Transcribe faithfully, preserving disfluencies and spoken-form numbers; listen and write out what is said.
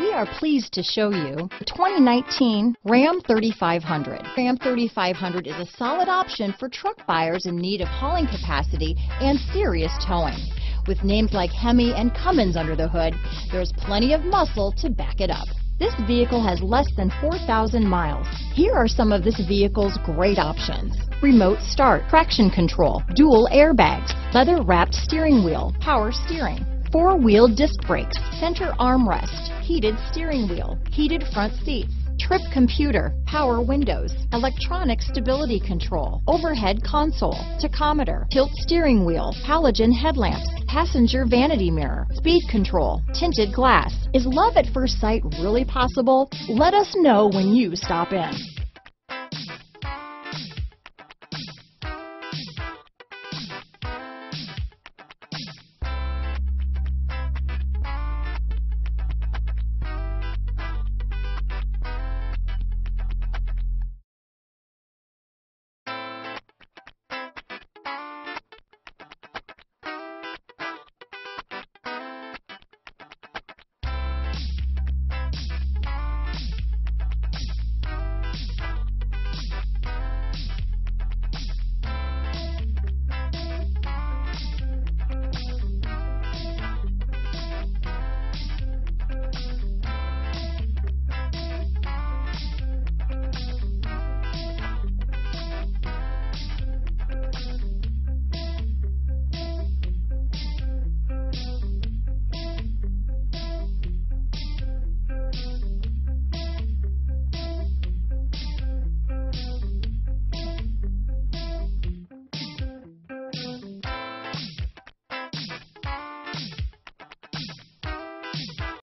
We are pleased to show you the twenty nineteen Ram thirty-five hundred. Ram thirty-five hundred is a solid option for truck buyers in need of hauling capacity and serious towing. With names like Hemi and Cummins under the hood, there's plenty of muscle to back it up. This vehicle has less than four thousand miles. Here are some of this vehicle's great options. Remote start, traction control, dual airbags, leather-wrapped steering wheel, power steering, four-wheel disc brakes, center armrest, heated steering wheel, heated front seats, trip computer, power windows, electronic stability control, overhead console, tachometer, tilt steering wheel, halogen headlamps, passenger vanity mirror, speed control, tinted glass. Is love at first sight really possible? Let us know when you stop in.